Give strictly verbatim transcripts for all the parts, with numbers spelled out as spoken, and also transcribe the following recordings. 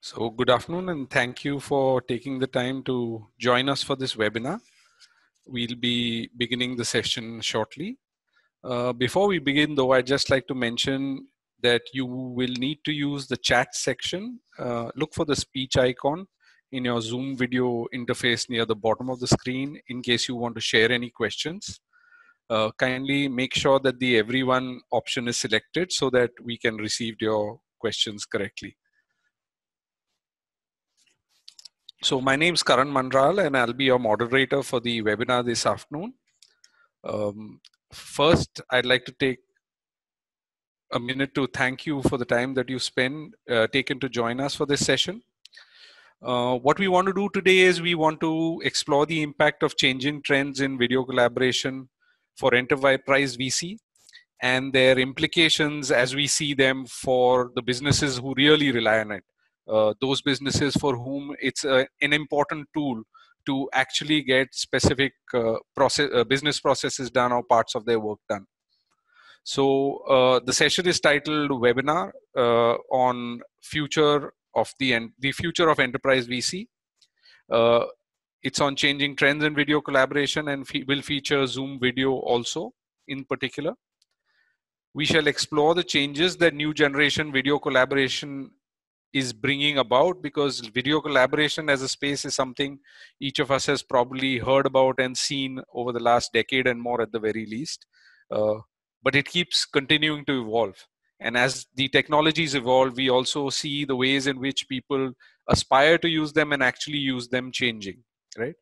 So good afternoon and thank you for taking the time to join us for this webinar. We'll be beginning the session shortly. Uh, before we begin though, I'd just like to mention that you will need to use the chat section. Uh, look for the speech icon in your Zoom video interface near the bottom of the screen in case you want to share any questions. Uh, kindly make sure that the everyone option is selected so that we can receive your questions correctly. So my name is Karan Manral and I'll be your moderator for the webinar this afternoon. Um, first, I'd like to take a minute to thank you for the time that you spend uh, taken to join us for this session. Uh, what we want to do today is we want to explore the impact of changing trends in video collaboration for enterprise V C and their implications as we see them for the businesses who really rely on it. Uh, those businesses for whom it's a, an important tool to actually get specific uh, process, uh, business processes done or parts of their work done. So uh, the session is titled Webinar uh, on future of the, the future of enterprise V C. Uh, it's on changing trends in video collaboration and fe- will feature Zoom video also in particular. We shall explore the changes that new generation video collaboration is bringing about, because video collaboration as a space is something each of us has probably heard about and seen over the last decade and more at the very least. Uh, but it keeps continuing to evolve. And as the technologies evolve, we also see the ways in which people aspire to use them and actually use them changing, right?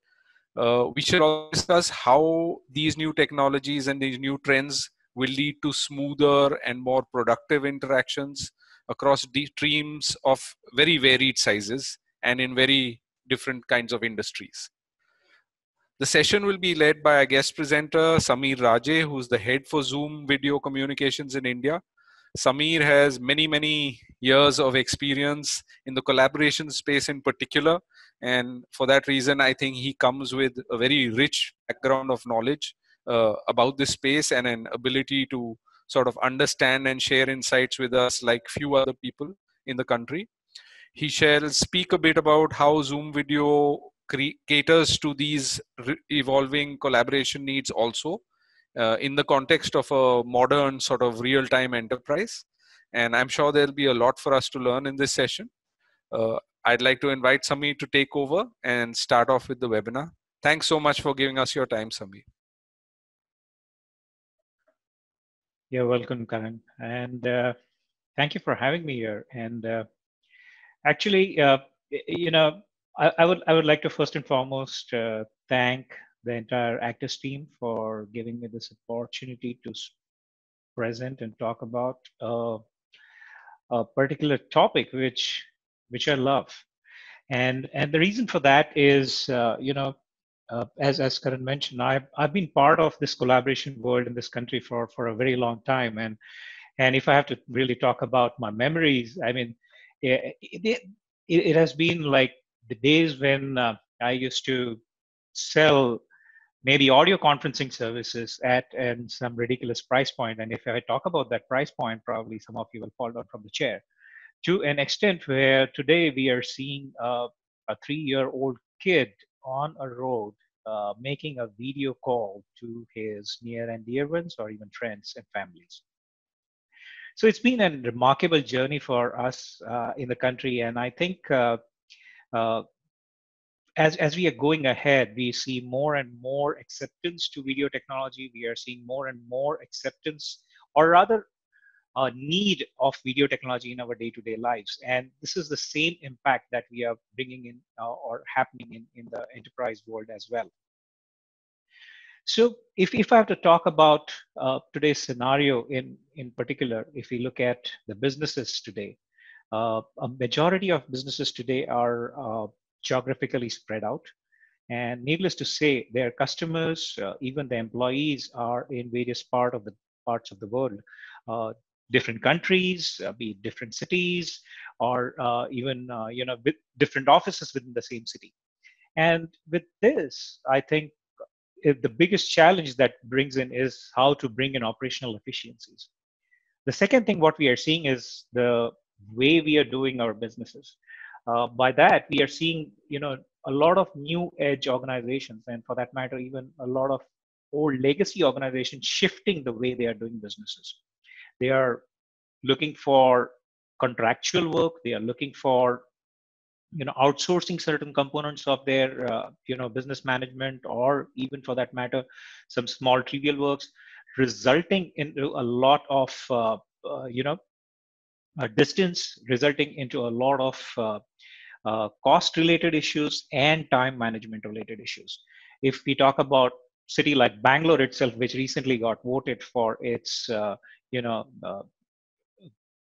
Uh, we should also discuss how these new technologies and these new trends will lead to smoother and more productive interactions across teams of very varied sizes and in very different kinds of industries. The session will be led by our guest presenter, Samir Rajay, who's the head for Zoom video communications in India. Samir has many, many years of experience in the collaboration space in particular. And for that reason, I think he comes with a very rich background of knowledge uh, about this space and an ability to sort of understand and share insights with us like few other people in the country. He shall speak a bit about how Zoom video caters to these evolving collaboration needs also uh, in the context of a modern sort of real-time enterprise. And I'm sure there'll be a lot for us to learn in this session. Uh, I'd like to invite Samir to take over and start off with the webinar. Thanks so much for giving us your time, Samir. You're welcome, Karan, and uh, thank you for having me here. And uh, actually, uh, you know, I, I would I would like to first and foremost uh, thank the entire Actis team for giving me this opportunity to present and talk about uh, a particular topic which which I love. And and the reason for that is, uh, you know. Uh, as, as Karan mentioned, I've, I've been part of this collaboration world in this country for, for a very long time. And, and if I have to really talk about my memories, I mean, it, it, it has been like the days when uh, I used to sell maybe audio conferencing services at and some ridiculous price point. And if I talk about that price point, probably some of you will fall down from the chair. To an extent where today we are seeing uh, a three-year-old kid on a road uh, making a video call to his near and dear ones or even friends and families. So it's been a remarkable journey for us uh, in the country. And I think uh, uh, as, as we are going ahead, we see more and more acceptance to video technology. We are seeing more and more acceptance, or rather a need of video technology in our day-to-day lives. And this is the same impact that we are bringing in uh, or happening in, in the enterprise world as well. So if, if I have to talk about uh, today's scenario in, in particular, if we look at the businesses today, uh, a majority of businesses today are uh, geographically spread out. And needless to say, their customers, uh, even the employees are in various part of the parts of the world. Uh, different countries, uh, be it different cities, or uh, even uh, you know with different offices within the same city. And with this, I think it, the biggest challenge that brings in is how to bring in operational efficiencies. The second thing what we are seeing is the way we are doing our businesses. Uh, by that, we are seeing, you know, a lot of new edge organizations, and for that matter, even a lot of old legacy organizations shifting the way they are doing businesses. They are looking for contractual work. They are looking for, you know, outsourcing certain components of their, uh, you know, business management, or even for that matter, some small trivial works, resulting in a lot of, uh, uh, you know, uh, distance, resulting into a lot of uh, uh, cost-related issues and time management-related issues. If we talk about city like Bangalore itself, which recently got voted for its, uh, you know, uh,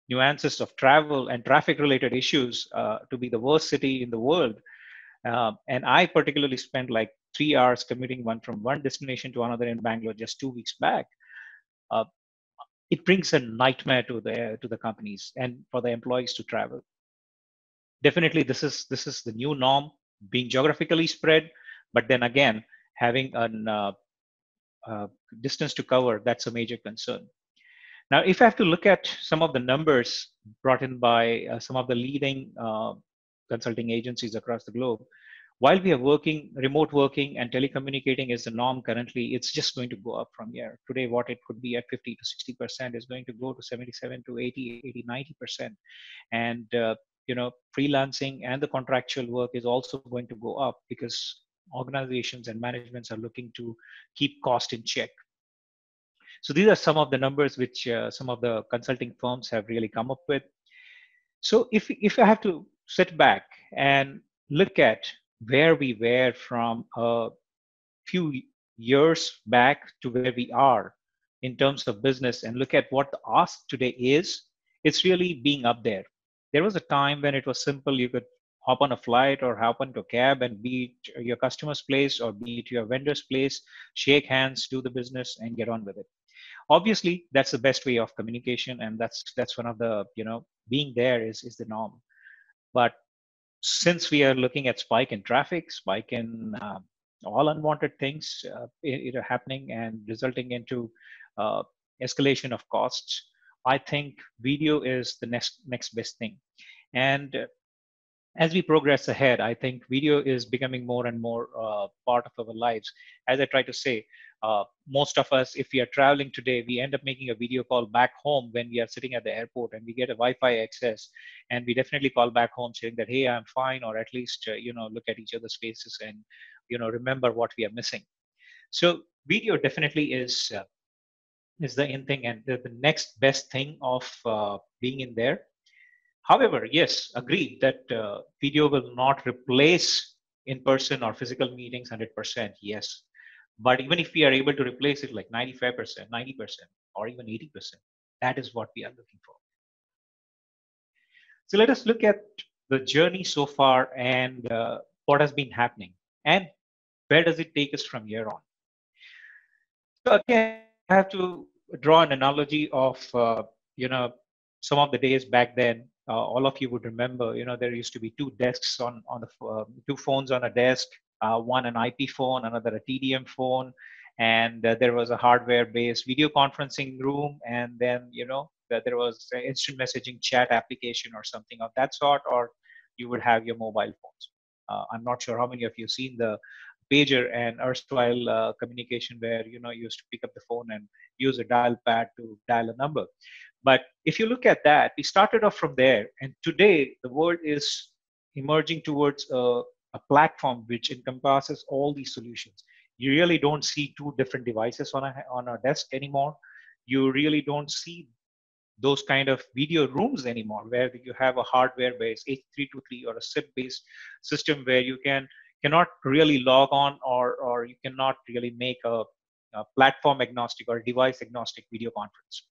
nuances of travel and traffic-related issues uh, to be the worst city in the world. Uh, and I particularly spent like three hours commuting one from one destination to another in Bangalore just two weeks back. Uh, it brings a nightmare to the to the companies and for the employees to travel. Definitely, this is this is the new norm, being geographically spread, but then again, having an uh, uh, distance to cover, that's a major concern. Now, if I have to look at some of the numbers brought in by uh, some of the leading uh, consulting agencies across the globe, while we are working, remote working and telecommunicating is the norm currently, it's just going to go up from here. Today, what it could be at fifty to sixty percent is going to go to seventy-seven to eighty, eighty, ninety percent. And, uh, you know, freelancing and the contractual work is also going to go up because organizations and managements are looking to keep cost in check. So these are some of the numbers which uh, some of the consulting firms have really come up with. So if, if I have to sit back and look at where we were from a few years back to where we are in terms of business and look at what the ask today is, it's really being up there. There was a time when it was simple. You could hop on a flight or hop on to a cab and be at your customer's place or be at your vendor's place, shake hands, do the business and get on with it. Obviously, that's the best way of communication, and that's that's one of the, you know, being there is, is the norm. But since we are looking at spike in traffic, spike in uh, all unwanted things uh, it, it are happening and resulting into uh, escalation of costs, I think video is the next, next best thing. And uh, as we progress ahead, I think video is becoming more and more uh, part of our lives. As I try to say, uh, most of us, if we are traveling today, we end up making a video call back home when we are sitting at the airport and we get a Wi-Fi access, and we definitely call back home saying that, hey, I'm fine, or at least, uh, you know, look at each other's faces and, you know, remember what we are missing. So video definitely is, uh, is the in thing and the, the next best thing of uh, being in there. However, yes, agreed that uh, video will not replace in-person or physical meetings one hundred percent, yes. But even if we are able to replace it like ninety-five percent, ninety percent, or even eighty percent, that is what we are looking for. So let us look at the journey so far and uh, what has been happening and where does it take us from here on. So again, I have to draw an analogy of, uh, you know, some of the days back then. Uh, all of you would remember, you know, there used to be two desks on, on the, uh, two phones on a desk, uh, one an I P phone, another a T D M phone, and uh, there was a hardware-based video conferencing room, and then, you know, there was an instant messaging chat application or something of that sort, or you would have your mobile phones. Uh, I'm not sure how many of you have seen the pager and erstwhile uh, communication where, you know, you used to pick up the phone and use a dial pad to dial a number. But if you look at that, we started off from there. And today, the world is emerging towards a, a platform which encompasses all these solutions. You really don't see two different devices on a, on a desk anymore. You really don't see those kind of video rooms anymore, where you have a hardware-based H three two three or a S I P-based system where you can cannot really log on, or, or you cannot really make a, a platform-agnostic or device-agnostic video conference.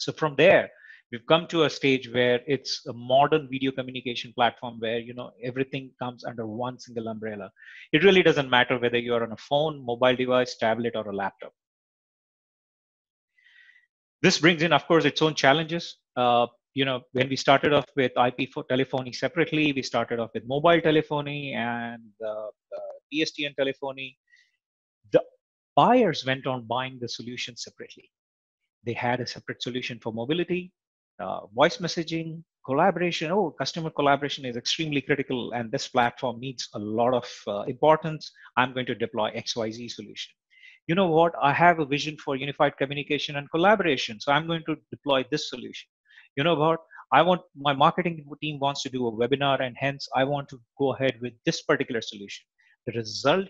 So from there, we've come to a stage where it's a modern video communication platform where, you know, everything comes under one single umbrella. It really doesn't matter whether you're on a phone, mobile device, tablet, or a laptop. This brings in, of course, its own challenges. Uh, you know, when we started off with I P four telephony separately, we started off with mobile telephony and the, the P S T N telephony. The buyers went on buying the solution separately. They had a separate solution for mobility, uh, voice messaging, collaboration, oh, customer collaboration is extremely critical and this platform needs a lot of uh, importance. I'm going to deploy X Y Z solution. You know what? I have a vision for unified communication and collaboration. So I'm going to deploy this solution. You know what? I want, my marketing team wants to do a webinar and hence I want to go ahead with this particular solution. The result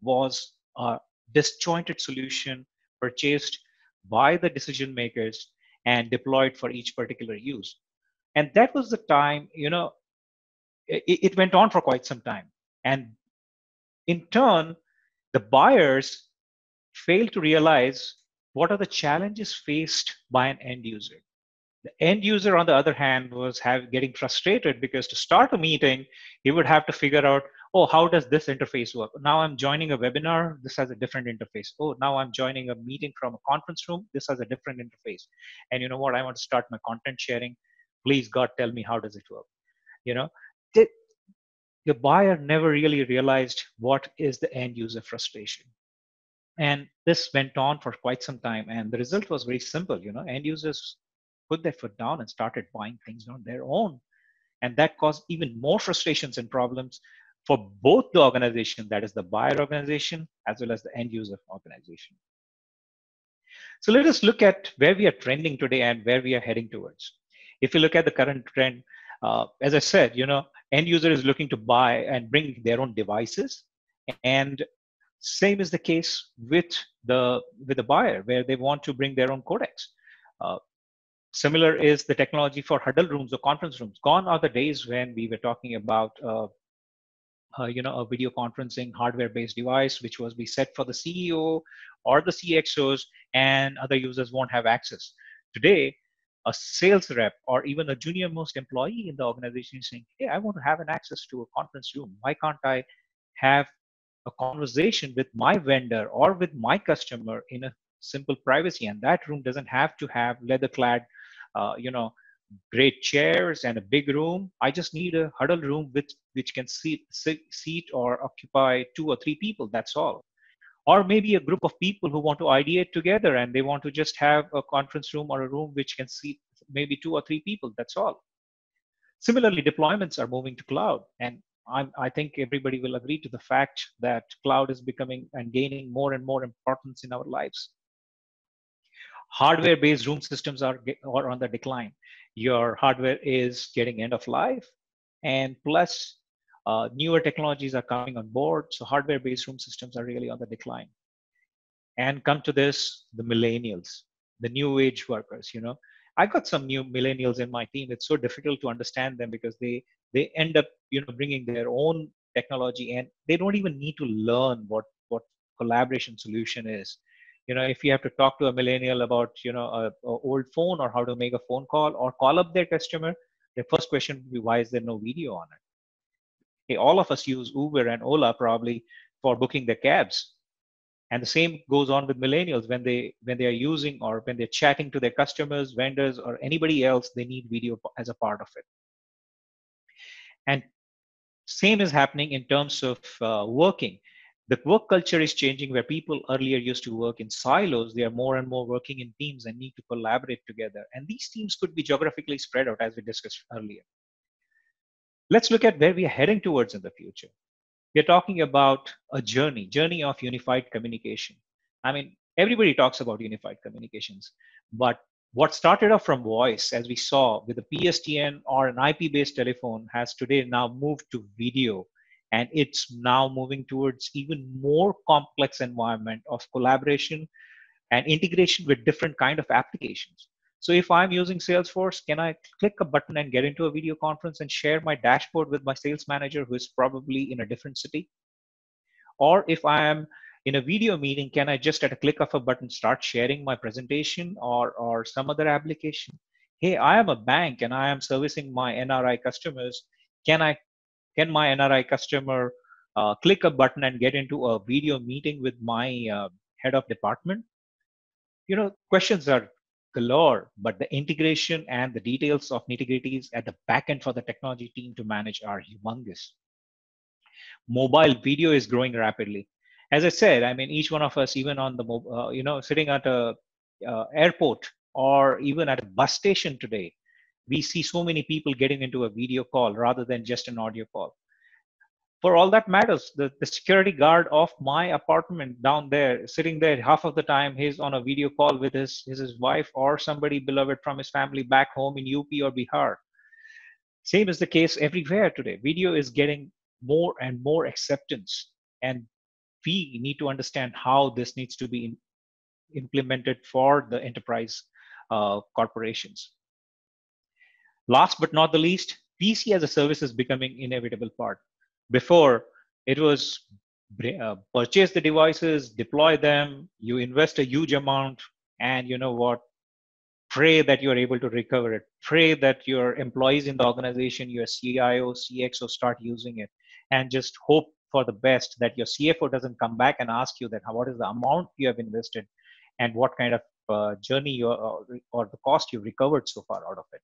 was a disjointed solution purchased by the decision makers and deployed for each particular use. And that was the time, you know, it, it went on for quite some time. And in turn, the buyers failed to realize what are the challenges faced by an end user. The end user, on the other hand, was have, getting frustrated because to start a meeting, he would have to figure out, oh, how does this interface work? Now I'm joining a webinar, this has a different interface. Oh, now I'm joining a meeting from a conference room, this has a different interface. And you know what, I want to start my content sharing. Please, God, tell me, how does it work? You know, the, the buyer never really realized what is the end user frustration. And this went on for quite some time. And the result was very simple. You know, end users put their foot down and started buying things on their own. And that caused even more frustrations and problems for both the organization, that is the buyer organization, as well as the end user organization. So let us look at where we are trending today and where we are heading towards. If you look at the current trend, uh, as I said, you know, end user is looking to buy and bring their own devices. And same is the case with the, with the buyer, where they want to bring their own codecs. Uh, similar is the technology for huddle rooms or conference rooms. Gone are the days when we were talking about uh, Uh, you know, a video conferencing hardware-based device, which was be set for the C E O or the C X Os, and other users won't have access. Today, a sales rep or even a junior most employee in the organization is saying, hey, I want to have an access to a conference room. Why can't I have a conversation with my vendor or with my customer in a simple privacy? And that room doesn't have to have leather-clad, uh, you know, great chairs and a big room. I just need a huddle room with which can seat, seat or occupy two or three people, that's all. Or maybe a group of people who want to ideate together and they want to just have a conference room or a room which can seat maybe two or three people, that's all. Similarly, deployments are moving to cloud. And I'm, I think everybody will agree to the fact that cloud is becoming and gaining more and more importance in our lives. Hardware-based room systems are, are on the decline. Your hardware is getting end of life, and plus uh, newer technologies are coming on board. So hardware-based room systems are really on the decline. And come to this, the millennials, the new age workers, you know. I got some new millennials in my team. It's so difficult to understand them because they, they end up, you know, bringing their own technology and they don't even need to learn what, what collaboration solution is. You know, if you have to talk to a millennial about, you know, a, a old phone or how to make a phone call or call up their customer, the first question would be, why is there no video on it? Hey, all of us use Uber and Ola probably for booking their cabs. And the same goes on with millennials when they, when they are using or when they're chatting to their customers, vendors, or anybody else, they need video as a part of it. And same is happening in terms of uh, working. The work culture is changing where people earlier used to work in silos. They are more and more working in teams and need to collaborate together. And these teams could be geographically spread out as we discussed earlier. Let's look at where we are heading towards in the future. We're talking about a journey, journey of unified communication. I mean, everybody talks about unified communications, but what started off from voice, as we saw with the P S T N or an I P-based telephone, has today now moved to video. And it's now moving towards even more complex environment of collaboration and integration with different kind of applications. So if I'm using Salesforce, can I click a button and get into a video conference and share my dashboard with my sales manager who is probably in a different city? Or if I am in a video meeting, can I just at a click of a button start sharing my presentation or, or some other application? Hey, I am a bank and I am servicing my N R I customers. Can I Can my N R I customer uh, click a button and get into a video meeting with my uh, head of department? You know, questions are galore, but the integration and the details of nitty-gritties at the back end for the technology team to manage are humongous. Mobile video is growing rapidly. As I said, I mean, each one of us, even on the, uh, you know, sitting at a uh, airport or even at a bus station today, we see so many people getting into a video call rather than just an audio call. For all that matters, the, the security guard of my apartment down there, sitting there half of the time, he's on a video call with his, his, his wife or somebody beloved from his family back home in U P or Bihar. Same is the case everywhere today. Video is getting more and more acceptance. And we need to understand how this needs to be in, implemented for the enterprise uh, corporations. Last but not the least, P C as a service is becoming an inevitable part. Before, it was uh, purchase the devices, deploy them, you invest a huge amount, and you know what? Pray that you're able to recover it. Pray that your employees in the organization, your C I O, C X O start using it, and just hope for the best that your C F O doesn't come back and ask you that what is the amount you have invested and what kind of uh, journey you or, or the cost you've recovered so far out of it.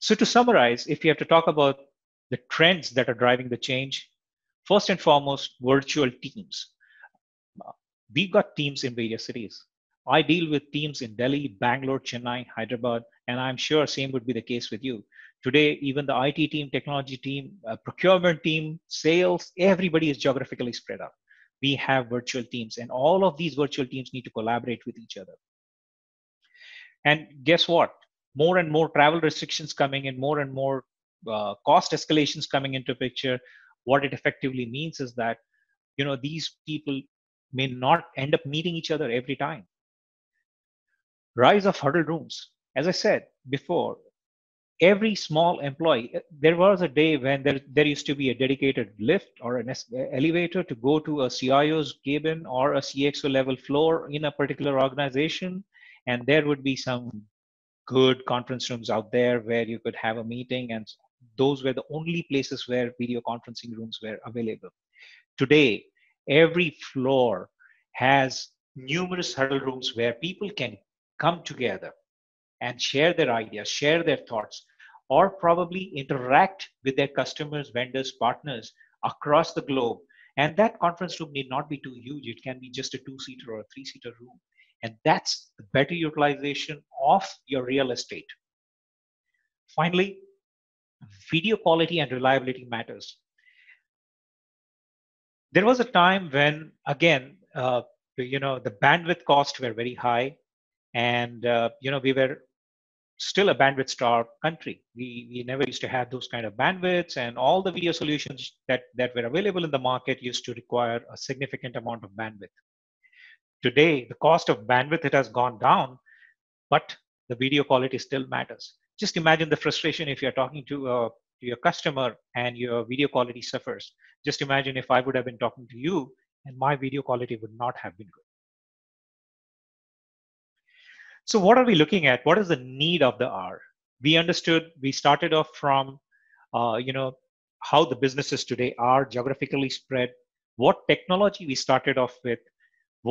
So to summarize, if you have to talk about the trends that are driving the change, first and foremost, virtual teams. We've got teams in various cities. I deal with teams in Delhi, Bangalore, Chennai, Hyderabad, and I'm sure same would be the case with you. Today, even the I T team, technology team, uh, procurement team, sales, everybody is geographically spread out. We have virtual teams, and all of these virtual teams need to collaborate with each other. And guess what? More and more travel restrictions coming in, more and more Uh, cost escalations coming into picture. What it effectively means is that, you know, these people may not end up meeting each other every time. Rise of huddle rooms. As I said before, every small employee, there was a day when there, there used to be a dedicated lift or an elevator to go to a C I O's cabin or a C X O level floor in a particular organization. And there would be some good conference rooms out there where you could have a meeting, and those were the only places where video conferencing rooms were available. Today, every floor has numerous huddle rooms where people can come together and share their ideas, share their thoughts, or probably interact with their customers, vendors, partners across the globe. And that conference room need not be too huge. It can be just a two-seater or a three-seater room. And that's the better utilization of your real estate. Finally, video quality and reliability matters. There was a time when, again, uh, you know, the bandwidth costs were very high, and uh, you know, we were still a bandwidth-starved country. We, we never used to have those kind of bandwidths, and all the video solutions that, that were available in the market used to require a significant amount of bandwidth. Today, the cost of bandwidth, it has gone down, but the video quality still matters. Just imagine the frustration if you're talking to, uh, to your customer and your video quality suffers. Just imagine if I would have been talking to you and my video quality would not have been good. So what are we looking at? What is the need of the hour? We understood, we started off from, uh, you know, how the businesses today are geographically spread, what technology we started off with,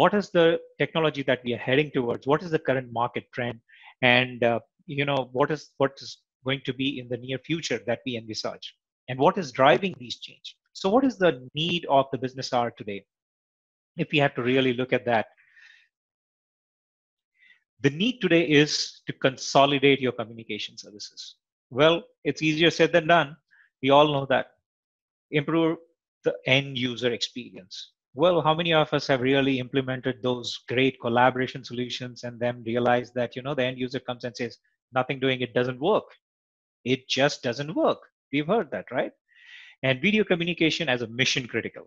what is the technology that we are heading towards? What is the current market trend? And uh, you know, what is what is going to be in the near future that we envisage? And what is driving these changes? So what is the need of the business hour today? If we have to really look at that, the need today is to consolidate your communication services. Well, it's easier said than done. We all know that. Improve the end user experience. Well, how many of us have really implemented those great collaboration solutions and then realize that, you know, the end user comes and says, nothing doing, it doesn't work. It just doesn't work. We've heard that, right? And video communication as a mission critical.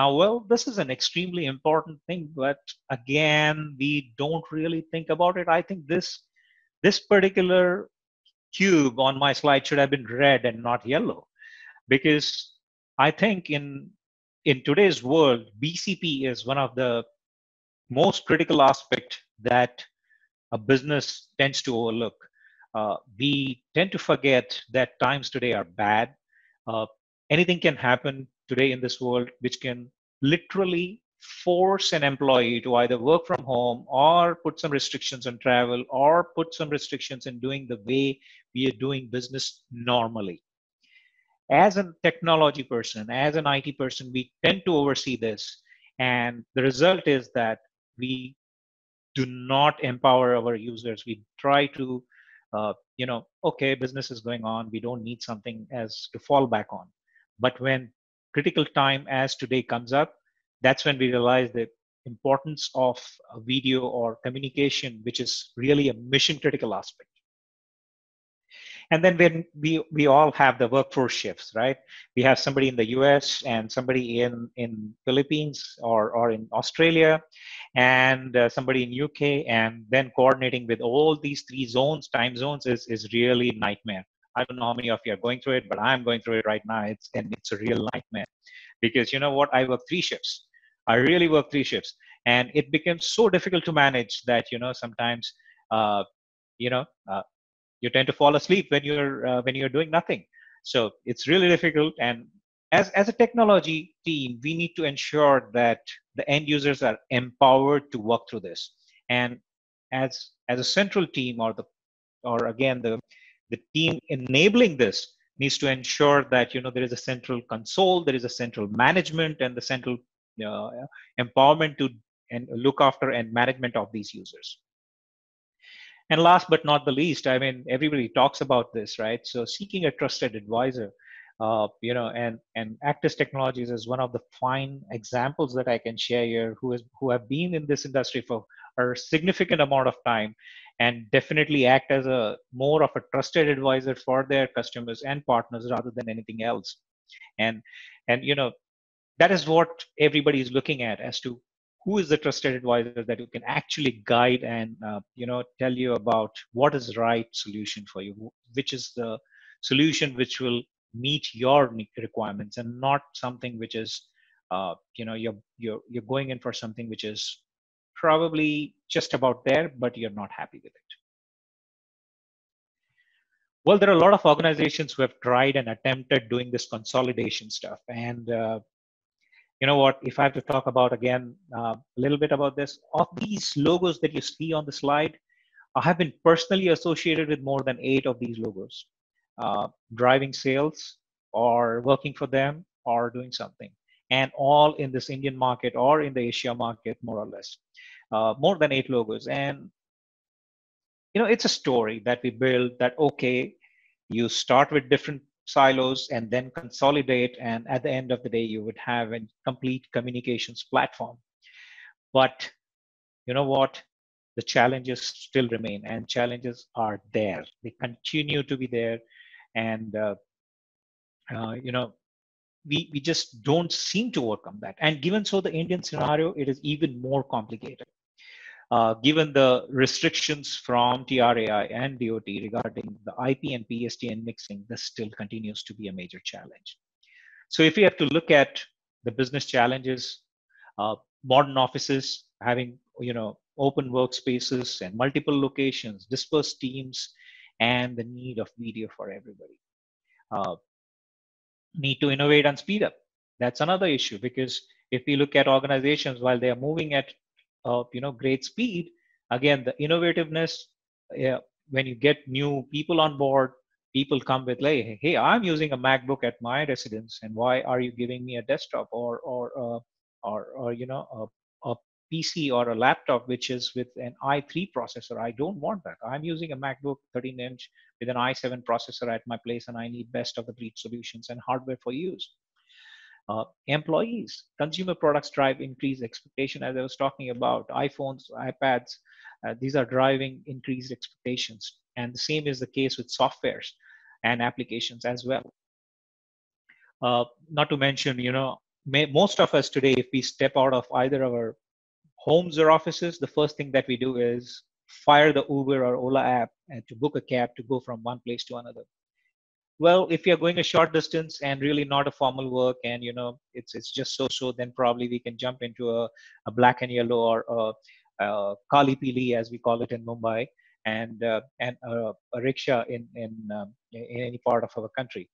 Now, well, this is an extremely important thing, but again, we don't really think about it. I think this, this particular cube on my slide should have been red and not yellow, because I think in In today's world, B C P is one of the most critical aspects that a business tends to overlook. Uh, we tend to forget that times today are bad. Uh, anything can happen today in this world, which can literally force an employee to either work from home or put some restrictions on travel or put some restrictions in doing the way we are doing business normally. As a technology person, as an I T person, we tend to oversee this. And the result is that we do not empower our users. We try to uh, you know, okay, business is going on. We don't need something as to fall back on. But when critical time as today comes up, that's when we realize the importance of video or communication, which is really a mission critical aspect. And then when we, we all have the workforce shifts, right? We have somebody in the U S and somebody in, in Philippines or, or in Australia and uh, somebody in U K, and then coordinating with all these three zones, time zones is, is really a nightmare. I don't know how many of you are going through it, but I'm going through it right now. It's, and it's a real nightmare because you know what? I work three shifts. I really work three shifts and it becomes so difficult to manage that, you know, sometimes, uh, you know, uh, you tend to fall asleep when you're uh, when you're doing nothing. So it's really difficult. And as, as a technology team, we need to ensure that the end users are empowered to work through this. And as as a central team or the or again the the team enabling this needs to ensure that you know there is a central console, there is a central management, and the central uh, empowerment to and look after and management of these users. And last but not the least, I mean, everybody talks about this, right? So seeking a trusted advisor, uh, you know, and, and Actis Technologies is one of the fine examples that I can share here who, is, who have been in this industry for a significant amount of time and definitely act as a more of a trusted advisor for their customers and partners rather than anything else. And, and you know, that is what everybody is looking at as to who is the trusted advisor that you can actually guide and uh, you know tell you about what is the right solution for you, which is the solution which will meet your requirements and not something which is uh, you know you're you're you're going in for something which is probably just about there, but you're not happy with it. Well, there are a lot of organizations who have tried and attempted doing this consolidation stuff, and uh, you know what, if I have to talk about again, uh, a little bit about this, of these logos that you see on the slide, I have been personally associated with more than eight of these logos, uh, driving sales or working for them or doing something, and all in this Indian market or in the Asia market, more or less, uh, more than eight logos. And, you know, it's a story that we build that, okay, you start with different silos and then consolidate, and at the end of the day you would have a complete communications platform. But you know what, the challenges still remain, and challenges are there, they continue to be there, and uh, uh, you know we we just don't seem to overcome that. And given so the Indian scenario, it is even more complicated uh, given the restrictions from T R A I and D O T regarding the I P and P S T N mixing. This still continues to be a major challenge. So if we have to look at the business challenges, uh, modern offices having, you know, open workspaces and multiple locations, dispersed teams, and the need of video for everybody. Uh, need to innovate and speed up. That's another issue, because if we look at organizations, while they are moving at Uh, you know, great speed. Again, the innovativeness, uh, when you get new people on board, people come with, like, hey, I'm using a MacBook at my residence, and why are you giving me a desktop or, or, uh, or, or you know, a, a P C or a laptop, which is with an i three processor? I don't want that. I'm using a MacBook thirteen inch with an i seven processor at my place, and I need best of the breed solutions and hardware for use. Uh, employees, consumer products drive increased expectation, as I was talking about. iPhones, iPads, uh, these are driving increased expectations. And the same is the case with softwares and applications as well. Uh, not to mention, you know, may, most of us today, if we step out of either our homes or offices, the first thing that we do is fire the Uber or Ola app and to book a cab to go from one place to another. Well, if you're going a short distance and really not a formal work, and you know it's it's just so-so, then probably we can jump into a, a black and yellow or a, a kali pili, as we call it in Mumbai, and uh, and a, a rickshaw in in um, in any part of our country.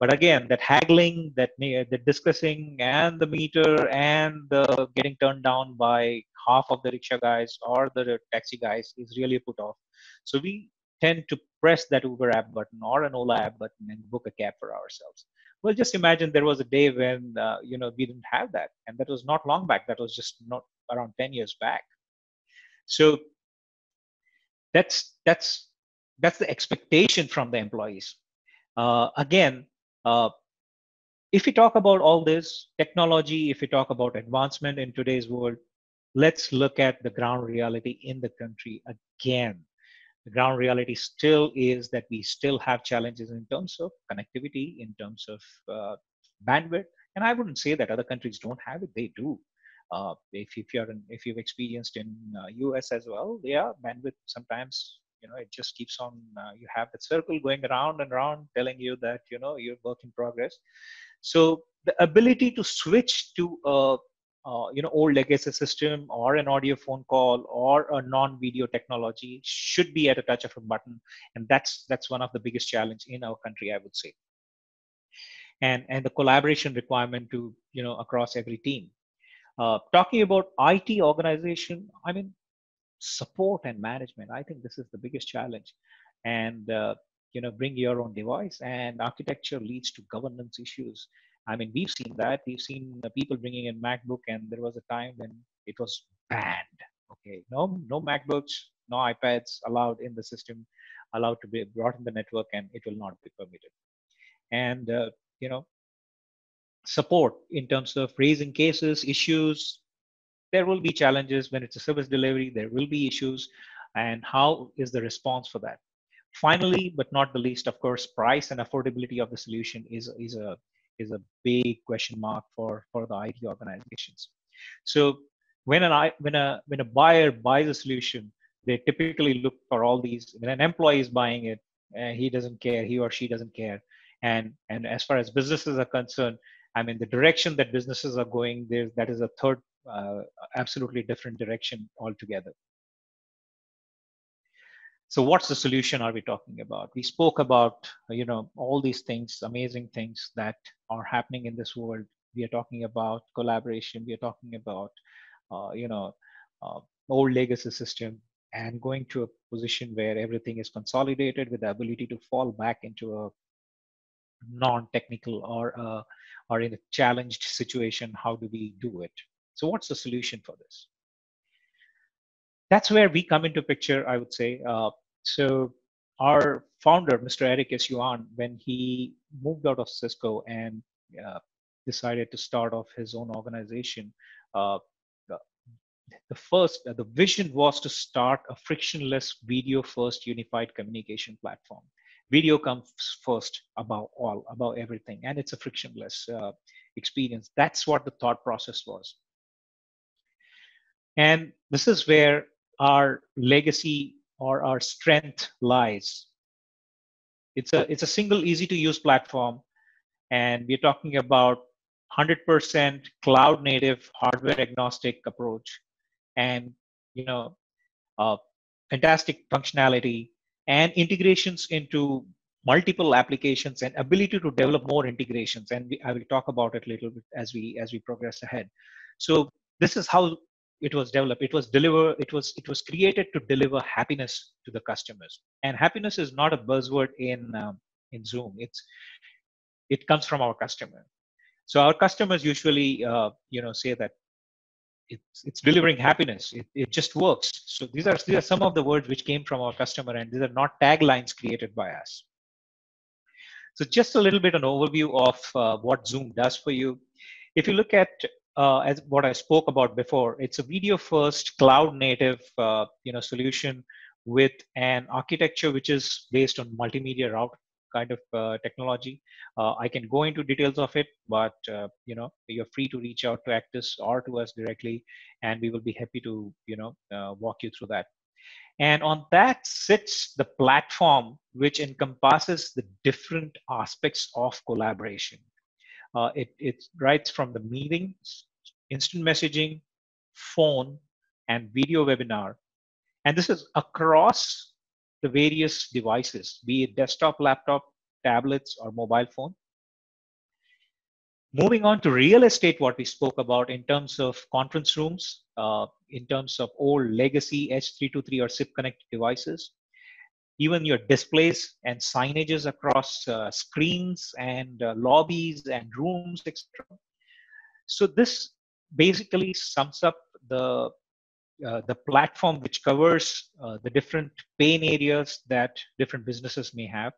But again, that haggling, that the discussing, and the meter, and the getting turned down by half of the rickshaw guys or the taxi guys is really put off. So we tend to press that Uber app button or an Ola app button and book a cab for ourselves. Well, just imagine there was a day when uh, you know we didn't have that, and that was not long back. That was just not around ten years back. So that's that's That's the expectation from the employees. Uh, again, uh, if we talk about all this technology, if we talk about advancement in today's world, let's look at the ground reality in the country again. The ground reality still is that we still have challenges in terms of connectivity, in terms of uh, bandwidth. And I wouldn't say that other countries don't have it. They do. Uh, if, if, you're in, if you've experienced in uh, U S as well, yeah, bandwidth sometimes, you know, it just keeps on, uh, you have that circle going around and around telling you that, you know, you're work in progress. So the ability to switch to a, uh, you know, old legacy system or an audio phone call or a non-video technology should be at a touch of a button. And that's, that's one of the biggest challenges in our country, I would say. And, and the collaboration requirement to, you know, across every team. Uh, talking about I T organization, I mean, support and management, I think this is the biggest challenge. And, uh, you know, bring your own device, and architecture leads to governance issues. I mean, we've seen that. We've seen the people bringing in MacBook, and there was a time when it was banned. Okay, no, no MacBooks, no iPads allowed in the system, allowed to be brought in the network, and it will not be permitted. And, uh, you know, support in terms of raising cases, issues. There will be challenges when it's a service delivery. There will be issues, and how is the response for that? Finally, but not the least, of course, price and affordability of the solution is is a is a big question mark for for the I T organizations. So when an when a when a buyer buys a solution, they typically look for all these. When an employee is buying it, uh, he doesn't care. He or she doesn't care. And and as far as businesses are concerned, I mean, the direction that businesses are going, there that is a third, uh, absolutely different direction altogether. So what's the solution are we talking about? We spoke about, you know, all these things, amazing things that are happening in this world. We are talking about collaboration. We are talking about, uh, you know, uh, old legacy system and going to a position where everything is consolidated with the ability to fall back into a non-technical or uh, or in a challenged situation. How do we do it? So what's the solution for this? That's where we come into picture, I would say. Uh, so our founder, Mister Eric S. Yuan, when he moved out of Cisco and uh, decided to start off his own organization, uh, the, the first, uh, the vision was to start a frictionless video-first unified communication platform. Video comes first above all, above everything, and it's a frictionless uh, experience. That's what the thought process was. And this is where our legacy or our strength lies. It's a, it's a single easy to use platform. And we're talking about one hundred percent cloud native hardware agnostic approach. And, you know, uh, fantastic functionality and integrations into multiple applications and ability to develop more integrations. And we, I will talk about it a little bit as we, as we progress ahead. So this is how it was developed. It was deliver. It was it was created to deliver happiness to the customers. And happiness is not a buzzword in um, in Zoom. It's it comes from our customer. So our customers usually uh, you know say that it's it's delivering happiness. It it just works. So these are these are some of the words which came from our customer, and these are not taglines created by us. So just a little bit an overview of uh, what Zoom does for you. If you look at Uh, as what I spoke about before, it's a video-first, cloud-native, uh, you know, solution with an architecture which is based on multimedia route kind of uh, technology. Uh, I can go into details of it, but uh, you know, you're free to reach out to Actis or to us directly, and we will be happy to you know uh, walk you through that. And on that sits the platform which encompasses the different aspects of collaboration. Uh, it, it writes from the meetings, instant messaging, phone, and video webinar. And this is across the various devices, be it desktop, laptop, tablets, or mobile phone. Moving on to real estate, what we spoke about in terms of conference rooms, uh, in terms of old legacy H three twenty-three or S I P connected devices, even your displays and signages across uh, screens and uh, lobbies and rooms, et cetera. So this basically sums up the uh, the platform which covers uh, the different pain areas that different businesses may have.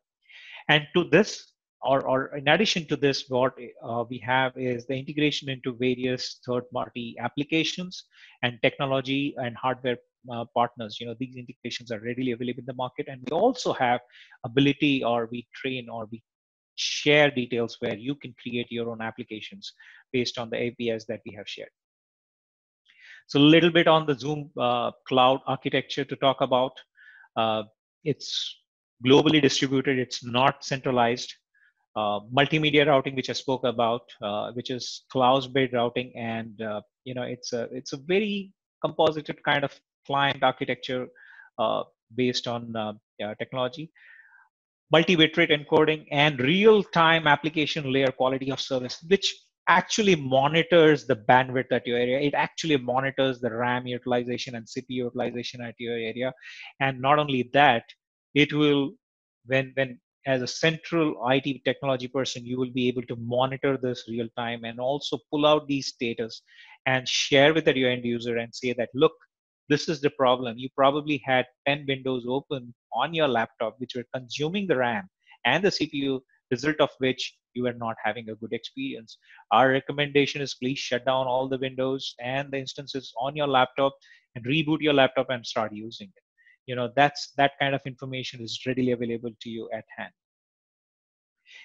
And to this, or, or in addition to this, what uh, we have is the integration into various third-party applications and technology and hardware uh, partners. You know, these integrations are readily available in the market. And we also have ability, or we train, or we share details where you can create your own applications based on the A P Is that we have shared. So a little bit on the Zoom uh, cloud architecture to talk about. Uh, it's globally distributed. It's not centralized. Uh, multimedia routing, which I spoke about, uh, which is cloud-based routing, and uh, you know, it's a it's a very composited kind of client architecture uh, based on uh, uh, technology. Multi-bitrate encoding and real-time application layer quality of service, which actually monitors the bandwidth at your area. It actually monitors the RAM utilization and C P U utilization at your area. And not only that, it will, when when as a central I T technology person, you will be able to monitor this real time and also pull out these status and share with your end user and say that, look, this is the problem. You probably had ten windows open on your laptop, which were consuming the RAM and the C P U, result of which you are not having a good experience. Our recommendation is please shut down all the windows and the instances on your laptop and reboot your laptop and start using it. You know, that's that kind of information is readily available to you at hand.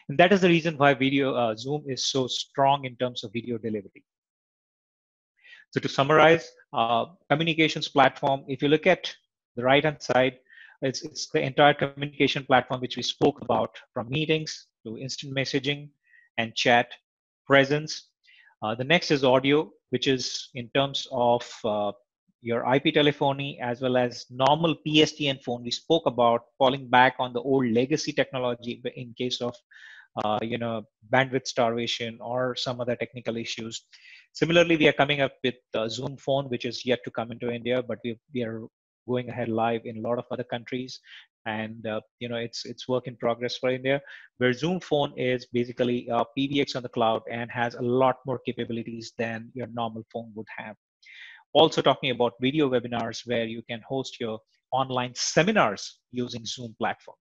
And that is the reason why video uh, Zoom is so strong in terms of video delivery. So to summarize, uh, communications platform, if you look at the right-hand side, it's, it's the entire communication platform which we spoke about, from meetings to instant messaging and chat presence. Uh, the next is audio, which is in terms of uh, your I P telephony as well as normal P S T N phone. We spoke about falling back on the old legacy technology in case of uh, you know, bandwidth starvation or some other technical issues. Similarly, we are coming up with uh, Zoom phone, which is yet to come into India, but we, we are going ahead live in a lot of other countries. And uh, you know, it's it's work in progress for India, where Zoom phone is basically uh, P B X on the cloud and has a lot more capabilities than your normal phone would have. Also talking about video webinars, where you can host your online seminars using Zoom platform.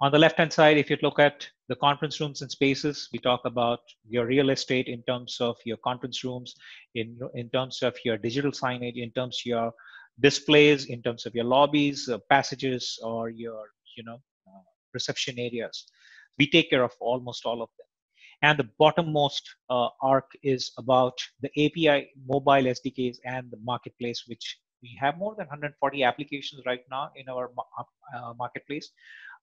On the left-hand side, if you look at the conference rooms and spaces, we talk about your real estate in terms of your conference rooms, in, in terms of your digital signage, in terms of your displays, in terms of your lobbies, uh, passages, or your you know, uh, reception areas. We take care of almost all of them. And the bottommost uh, arc is about the A P I, mobile S D Ks, and the marketplace, which we have more than one hundred forty applications right now in our uh, marketplace.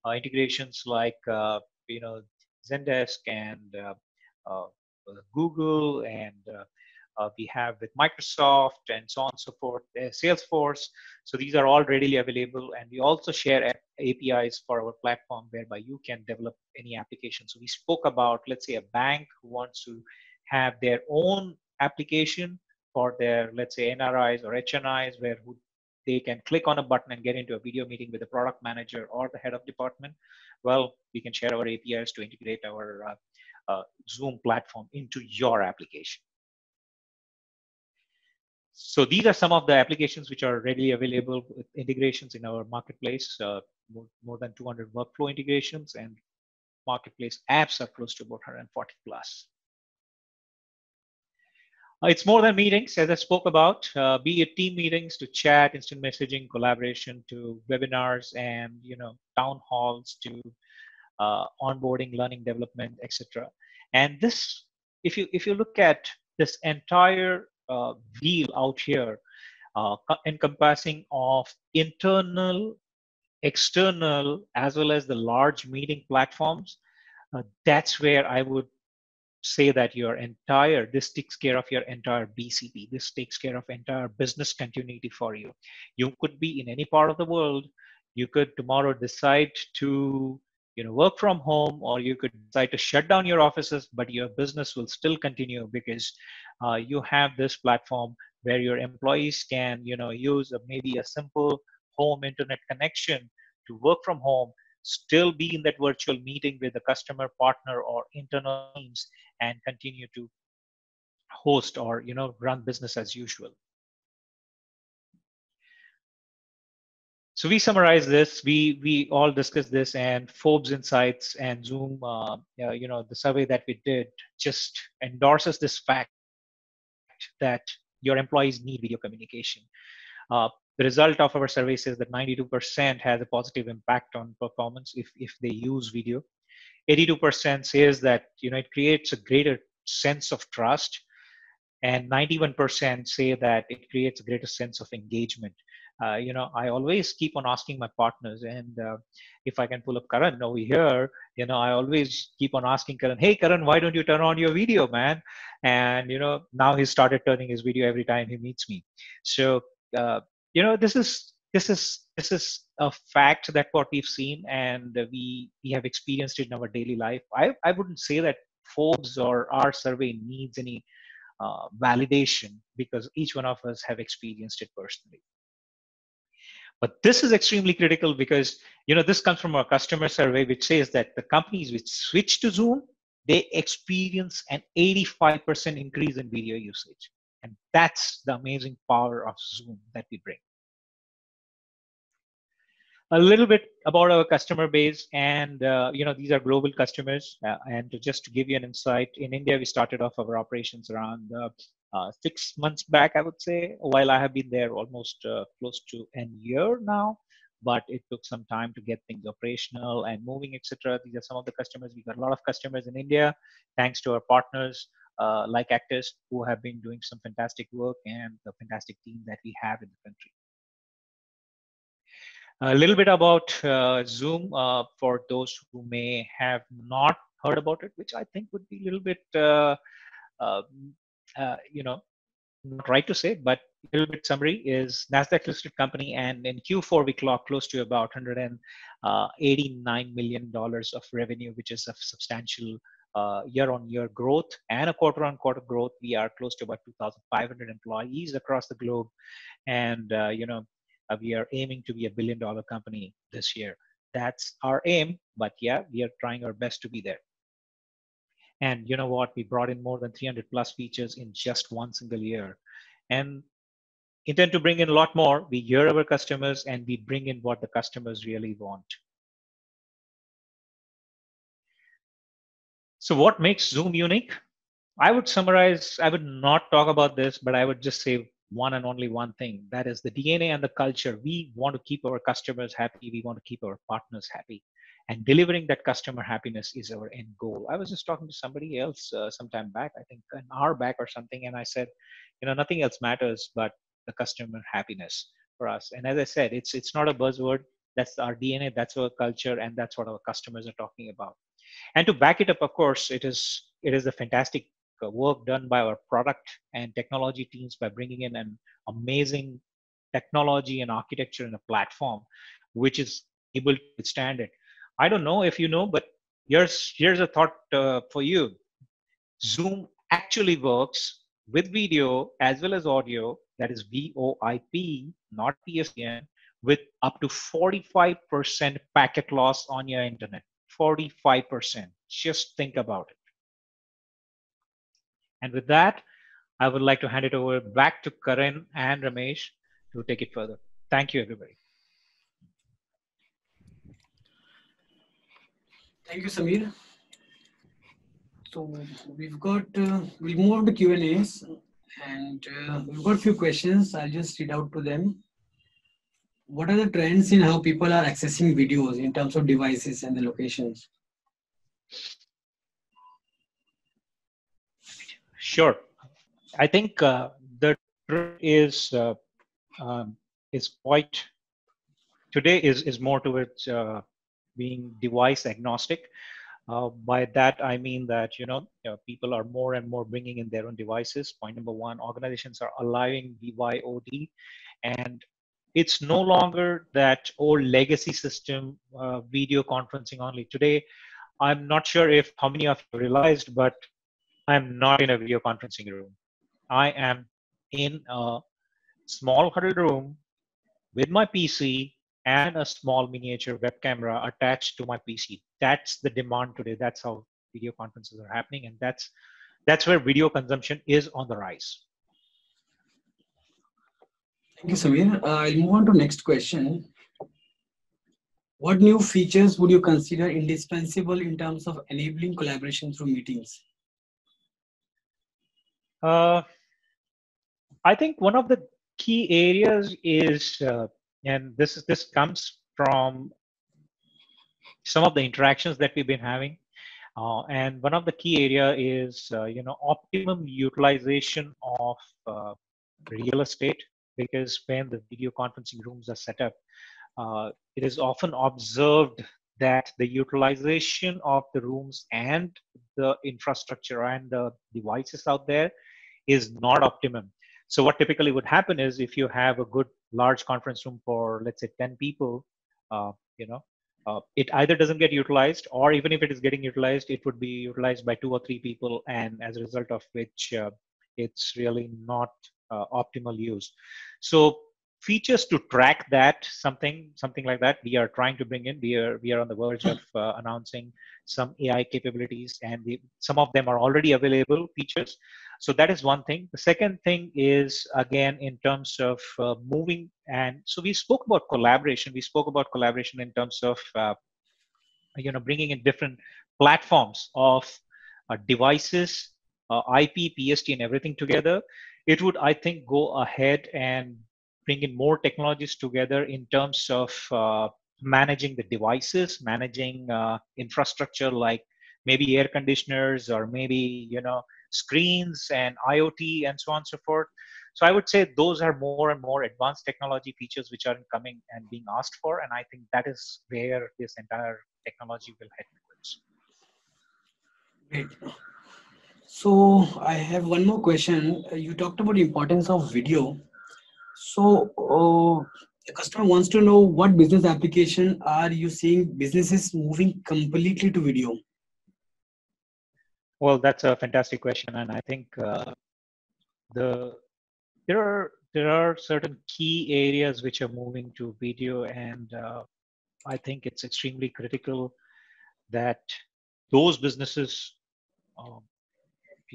Uh, integrations like uh, you know, Zendesk and uh, uh, Google, and uh, uh, we have with Microsoft and so on and so forth, uh, Salesforce. So these are all readily available, and we also share A P Is for our platform, whereby you can develop any application. So we spoke about, let's say, a bank who wants to have their own application for their, let's say, N R Is or H N Is, where who they can click on a button and get into a video meeting with the product manager or the head of department. Well, we can share our A P Is to integrate our uh, uh, Zoom platform into your application. So these are some of the applications which are readily available with integrations in our marketplace, uh, more, more than two hundred workflow integrations, and marketplace apps are close to about one hundred forty plus. It's more than meetings, as I spoke about, uh, be it team meetings to chat, instant messaging, collaboration to webinars, and you know, town halls to uh, onboarding, learning, development, et cetera. And this, if you if you look at this entire uh, wheel out here, uh, encompassing of internal, external, as well as the large meeting platforms, uh, that's where I would say that your entire, this takes care of your entire B C P. This takes care of entire business continuity for you. You could be in any part of the world. You could tomorrow decide to, you know, work from home, or you could decide to shut down your offices, but your business will still continue because uh, you have this platform where your employees can, you know, use a, maybe a simple home internet connection to work from home, still be in that virtual meeting with the customer, partner, or internal teams, and continue to host or you know run business as usual. So we summarize this. We we all discussed this, and Forbes Insights and Zoom, uh, you know, the survey that we did just endorses this fact that your employees need video communication. Uh, the result of our survey is that ninety-two percent has a positive impact on performance if if they use video. eighty-two percent says that you know it creates a greater sense of trust, and ninety-one percent say that it creates a greater sense of engagement. Uh, you know, I always keep on asking my partners, and uh, if I can pull up Karan over here, you know, I always keep on asking Karan, hey, Karan, why don't you turn on your video, man? And, you know, now he started turning his video every time he meets me. So, uh, you know, this is, this is, this is a fact that what we've seen, and we, we have experienced it in our daily life. I, I wouldn't say that Forbes or our survey needs any uh, validation, because each one of us have experienced it personally. But this is extremely critical because, you know, this comes from our customer survey, which says that the companies which switch to Zoom, they experience an eighty-five percent increase in video usage. And that's the amazing power of Zoom that we bring. A little bit about our customer base, and, uh, you know, these are global customers. Uh, and to just to give you an insight, in India, we started off our operations around uh, Uh, six months back, I would say, while I have been there almost uh, close to a year now, but it took some time to get things operational and moving, et cetera. These are some of the customers. We got a lot of customers in India, thanks to our partners uh, like Actis, who have been doing some fantastic work, and the fantastic team that we have in the country. A little bit about uh, Zoom uh, for those who may have not heard about it, which I think would be a little bit uh, uh, Uh, you know, not right to say, but a little bit summary is Nasdaq listed company, and in Q four we clocked close to about one hundred eighty-nine million dollars of revenue, which is a substantial uh, year-on-year growth and a quarter-on-quarter growth. We are close to about two thousand five hundred employees across the globe, and uh, you know, uh, we are aiming to be a billion-dollar company this year. That's our aim, but yeah, we are trying our best to be there. And you know what, we brought in more than three hundred plus features in just one single year, and intend to bring in a lot more. We hear our customers, and we bring in what the customers really want. So what makes Zoom unique? I would summarize, I would not talk about this, but I would just say one and only one thing. That is the D N A and the culture. We want to keep our customers happy. We want to keep our partners happy. And delivering that customer happiness is our end goal. I was just talking to somebody else uh, some time back, I think an hour back or something, and I said, you know, nothing else matters but the customer happiness for us. And as I said, it's it's not a buzzword. That's our D N A, that's our culture, and that's what our customers are talking about. And to back it up, of course, it is it is a fantastic work done by our product and technology teams by bringing in an amazing technology and architecture in a platform, which is able to withstand it. I don't know if you know, but here's, here's a thought uh, for you. Zoom actually works with video as well as audio, that is V O I P, not P S T N, with up to forty-five percent packet loss on your internet. forty-five percent. Just think about it. And with that, I would like to hand it over back to Karan and Ramesh to take it further. Thank you, everybody. Thank you, Samir. So we've got, uh, we'll move to Q and A's, and uh, we've got a few questions. I'll just read out to them. What are the trends in how people are accessing videos in terms of devices and the locations? Sure. I think uh, the trend is, uh, um, is quite, today is, is more towards uh, being device agnostic. Uh, by that, I mean that, you know, you know, people are more and more bringing in their own devices. Point number one, organizations are allowing B Y O D. And it's no longer that old legacy system, uh, video conferencing only. Today, I'm not sure if how many of you realized, but I'm not in a video conferencing room. I am in a small huddle room with my P C and a small miniature web camera attached to my P C. That's the demand today. That's how video conferences are happening. And that's, that's where video consumption is on the rise. Thank you, Samir. Uh, I'll move on to next question. What new features would you consider indispensable in terms of enabling collaboration through meetings? Uh, I think one of the key areas is, uh, and this is, this comes from some of the interactions that we've been having. Uh, and one of the key area is, uh, you know, optimum utilization of uh, real estate, because when the video conferencing rooms are set up, uh, it is often observed that the utilization of the rooms and the infrastructure and the devices out there is not optimum. So what typically would happen is, if you have a good large conference room for, let's say, ten people, uh, you know, Uh, it either doesn't get utilized, or even if it is getting utilized, it would be utilized by two or three people, and as a result of which uh, it's really not uh, optimal use. So features to track that, something something like that we are trying to bring in. We are, we are on the verge of uh, announcing some A I capabilities, and we, some of them are already available features. So that is one thing. The second thing is, again, in terms of uh, moving, and so we spoke about collaboration. We spoke about collaboration in terms of, uh, you know, bringing in different platforms of uh, devices, uh, I P, P S T N, everything together. It would, I think, go ahead and bring in more technologies together in terms of uh, managing the devices, managing uh, infrastructure, like maybe air conditioners, or maybe, you know, screens and IoT and so on and so forth. So I would say those are more and more advanced technology features which are coming and being asked for. And I think that is where this entire technology will head towards. Great. So I have one more question. You talked about the importance of video. So uh, the customer wants to know, what business application are you seeing businesses moving completely to video? Well, that's a fantastic question, and I think uh, the there are there are certain key areas which are moving to video, and uh, I think it's extremely critical that those businesses, um,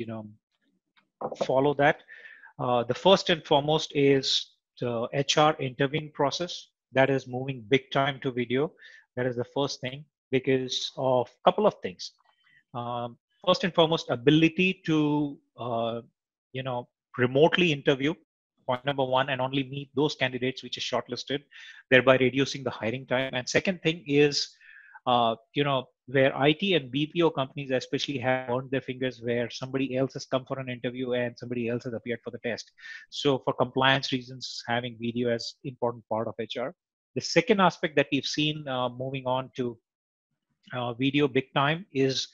you know, follow that. Uh, the first and foremost is the H R interviewing process that is moving big time to video. That is the first thing, because of a couple of things. Um, First and foremost, ability to, uh, you know, remotely interview, point number one, and only meet those candidates which are shortlisted, thereby reducing the hiring time. And second thing is, uh, you know, where I T and B P O companies especially have burned their fingers, where somebody else has come for an interview and somebody else has appeared for the test. So for compliance reasons, having video as an important part of H R. The second aspect that we've seen uh, moving on to uh, video big time is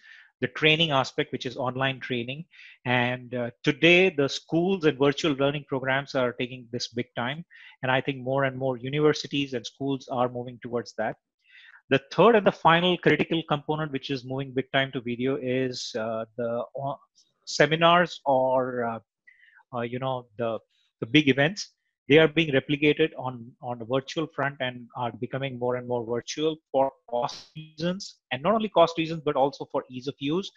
the training aspect, which is online training. And uh, today the schools and virtual learning programs are taking this big time. And I think more and more universities and schools are moving towards that. The third and the final critical component, which is moving big time to video, is uh, the uh, seminars or, uh, uh, you know, the, the big events. They are being replicated on, on the virtual front and are becoming more and more virtual for cost reasons, and not only cost reasons, but also for ease of use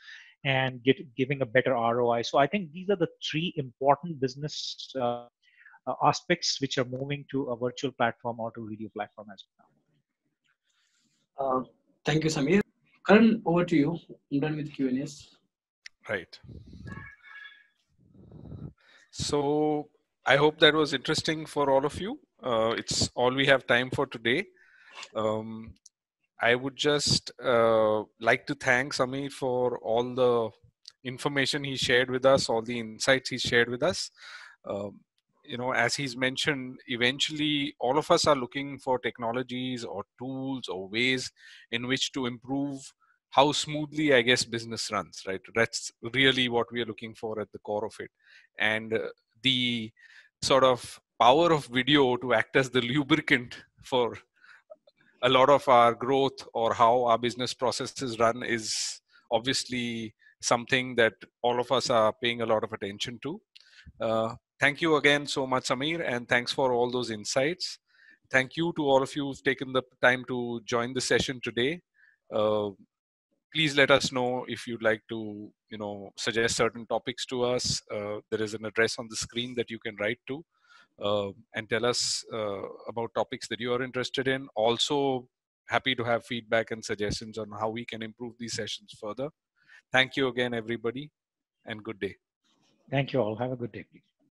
and get, giving a better R O I. So I think these are the three important business uh, aspects which are moving to a virtual platform or to video platform as well. Uh, thank you, Samir. Karan, over to you. I'm done with Q and A's. Right. So I hope that was interesting for all of you. Uh, it's all we have time for today. Um, I would just uh, like to thank Samir for all the information he shared with us, all the insights he shared with us. Um, you know, as he's mentioned, eventually all of us are looking for technologies or tools or ways in which to improve how smoothly, I guess, business runs, right? That's really what we are looking for at the core of it. And uh, the sort of power of video to act as the lubricant for a lot of our growth or how our business processes run is obviously something that all of us are paying a lot of attention to. Uh, thank you again so much, Samir, and thanks for all those insights. Thank you to all of you who've taken the time to join the session today. Uh, Please let us know if you'd like to, you know, suggest certain topics to us. Uh, there is an address on the screen that you can write to uh, and tell us uh, about topics that you are interested in. Also, happy to have feedback and suggestions on how we can improve these sessions further. Thank you again, everybody, and good day. Thank you all. Have a good day, please.